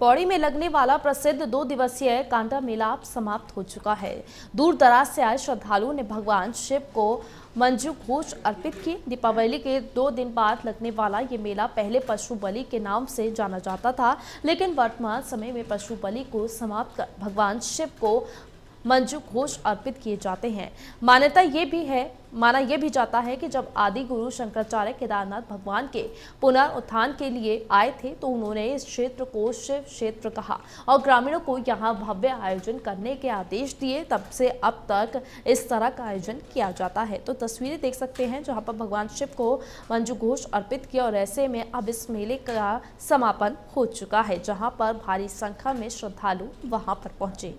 पौड़ी में लगने वाला प्रसिद्ध 2 दिवसीय कांडा मेला अब समाप्त हो चुका है। दूर दराज से आए श्रद्धालुओं ने भगवान शिव को मंजू घोष अर्पित की। दीपावली के 2 दिन बाद लगने वाला ये मेला पहले पशु बलि के नाम से जाना जाता था, लेकिन वर्तमान समय में पशु बलि को समाप्त कर भगवान शिव को मंजू घोष अर्पित किए जाते हैं। माना यह भी जाता है कि जब आदि गुरु शंकराचार्य केदारनाथ भगवान के पुनरुत्थान के लिए आए थे तो उन्होंने इस क्षेत्र को शिव क्षेत्र कहा और ग्रामीणों को यहाँ भव्य आयोजन करने के आदेश दिए। तब से अब तक इस तरह का आयोजन किया जाता है। तो तस्वीरें देख सकते हैं जहाँ पर भगवान शिव को मंजू घोष अर्पित किया और ऐसे में अब इस मेले का समापन हो चुका है, जहाँ पर भारी संख्या में श्रद्धालु वहाँ पर पहुँचे।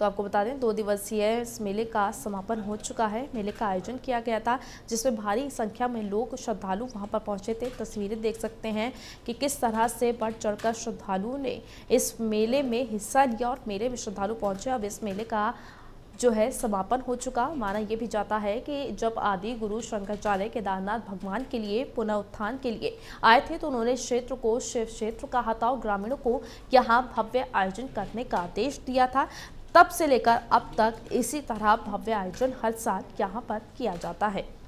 तो आपको बता दें 2 दिवसीय इस मेले का समापन हो चुका है। मेले का आयोजन किया गया था जिसमें भारी संख्या में लोग श्रद्धालु वहां पर पहुंचे थे। तस्वीरें देख सकते हैं कि किस तरह से बढ़ चढ़कर श्रद्धालुओं ने इस मेले में हिस्सा लिया और मेले में श्रद्धालु पहुंचे। अब इस मेले का जो है समापन हो चुका। माना यह भी जाता है कि जब आदि गुरु शंकराचार्य केदारनाथ भगवान के लिए पुनरुत्थान के लिए आए थे तो उन्होंने क्षेत्र को शिव क्षेत्र कहा था और ग्रामीणों को यहाँ भव्य आयोजन करने का आदेश दिया था। तब से लेकर अब तक इसी तरह भव्य आयोजन हर साल यहाँ पर किया जाता है।